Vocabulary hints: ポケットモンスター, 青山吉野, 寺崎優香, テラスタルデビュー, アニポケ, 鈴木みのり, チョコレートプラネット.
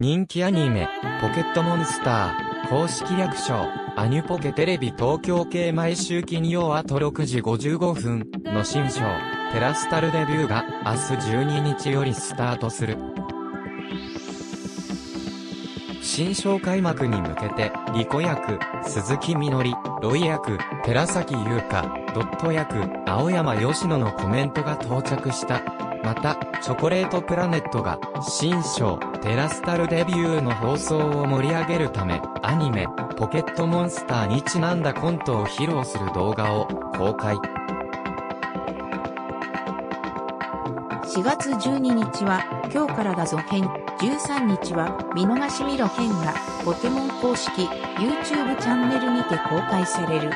人気アニメ、ポケットモンスター、公式略称、アニポケテレビ東京系毎週金曜あと6時55分の新章、テラスタルデビューが明日12日よりスタートする。新章開幕に向けて、リコ役、鈴木みのり、ロイ役、寺崎優香、ドット役、青山吉野のコメントが到着した。また、チョコレートプラネットが、新章、テラスタルデビューの放送を盛り上げるため、アニメ、ポケットモンスターにちなんだコントを披露する動画を公開。4月12日は、今日からが続編、13日は、見逃し見ろ編が、ポケモン公式、YouTube チャンネルにて公開される。